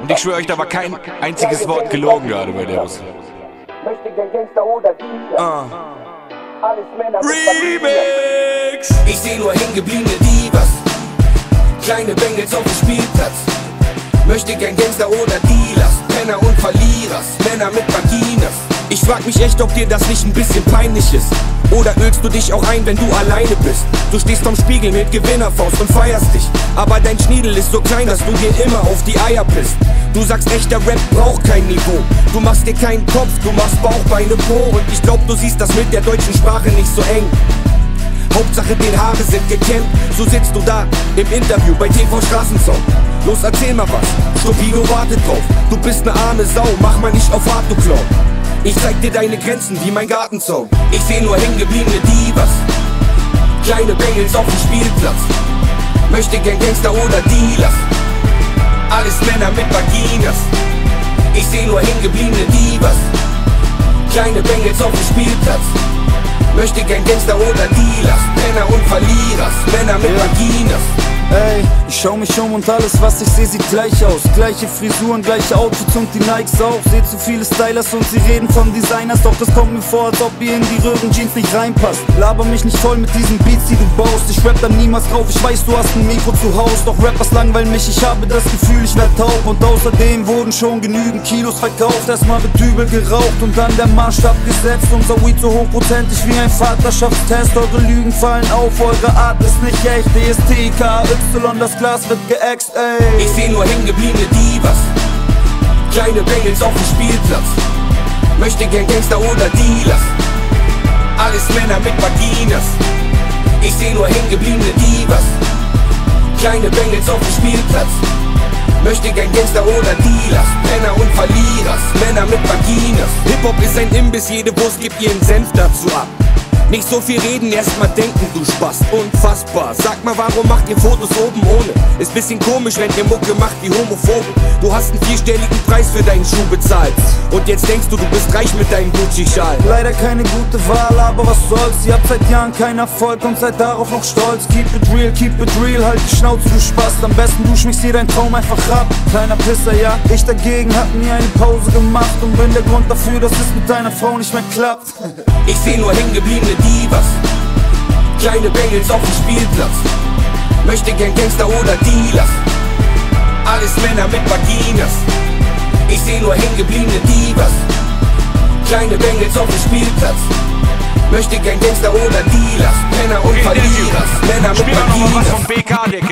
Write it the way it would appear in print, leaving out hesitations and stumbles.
Und ich schwöre euch, da war kein einziges Wort gelogen gerade bei der Russen. Remix! Ich seh nur hingebliebene Divas, kleine Bengels auf dem Spielplatz. Möchte gern Gangster oder Dealers, Penner und Verlierers, Männer mit Vaginas. Ich frag mich echt, ob dir das nicht ein bisschen peinlich ist. Oder ölst du dich auch ein, wenn du alleine bist? Du stehst vorm Spiegel mit Gewinnerfaust und feierst dich. Aber dein Schniedel ist so klein, dass du dir immer auf die Eier pisst. Du sagst, echter Rap braucht kein Niveau. Du machst dir keinen Kopf, du machst Bauch, Beine, Po. Und ich glaub, du siehst das mit der deutschen Sprache nicht so eng. Hauptsache, den Haare sind gekämmt. So sitzt du da im Interview bei TV Straßensound. Los, erzähl mal was, Stupido wartet drauf. Du bist ne arme Sau, mach mal nicht auf hart, du Clown. Ich zeig dir deine Grenzen wie mein Gartenzaun. Ich seh nur hingebliebene Divas, kleine Bengels auf dem Spielplatz. Möchte gern Gangster oder Dealers, alles Männer mit Vaginas. Ich seh nur hingebliebene Divas, kleine Bengels auf dem Spielplatz. Möchte gern Gangster oder Dealers, Männer und Verlierers, Männer mit Vaginas. Ey, ich schau mich um und alles, was ich seh, sieht gleich aus. Gleiche Frisuren, gleiche Outfits und die Nikes auch. Seh zu viele Stylers und sie reden von Designers. Doch das kommt mir vor, als ob ihr in die Röhrenjeans nicht reinpasst. Laber mich nicht voll mit diesen Beats, die du baust. Ich rapp dann niemals drauf, ich weiß, du hast ein Mikro zu Haus. Doch Rappers langweilen mich, ich habe das Gefühl, ich werd taub. Und außerdem wurden schon genügend Kilos verkauft. Erstmal mit Dübel geraucht und dann der Maßstab gesetzt. Unser Weed so hochprozentig wie ein Vaterschaftstest. Eure Lügen fallen auf, eure Art ist nicht echt. DSTK, das Glas wird geäxt, ey. Ich seh nur hingebliebene Divas, kleine Bengels auf dem Spielplatz. Möchte gern Gangster oder Dealers, alles Männer mit Vaginas. Ich seh nur hingebliebene Divas, kleine Bengels auf dem Spielplatz. Möchte gern Gangster oder Dealers, Männer und Verlierers, Männer mit Vaginas. Hip-Hop ist ein Imbiss, jede Wurst gibt ihren Senf dazu ab. Nicht so viel reden, erstmal denken, du Spaß, unfassbar. Sag mal, warum macht ihr Fotos oben ohne? Ist bisschen komisch, wenn ihr Mucke macht wie Homophoben. Du hast einen vierstelligen Preis für deinen Schuh bezahlt. Und jetzt denkst du, du bist reich mit deinem Gucci-Schal. Leider keine gute Wahl, aber was soll's? Ihr habt seit Jahren keinen Erfolg und seid darauf noch stolz. Keep it real, halt die Schnauze, du Spaß. Am besten du schminkst dir deinen Traum einfach ab, kleiner Pisser, ja. Ich dagegen hab mir eine Pause gemacht und bin der Grund dafür, dass es mit deiner Frau nicht mehr klappt. Ich seh nur hingebliebene Divas, kleine Bengels auf dem Spielplatz. Möchte gern Gangster oder Dealers, alles Männer mit Vaginas. Ich seh nur hingebliebene Divas, kleine Bengels auf dem Spielplatz. Möchte gern Gangster oder Dealers, Männer und Verlierers, Männer mit Vaginas.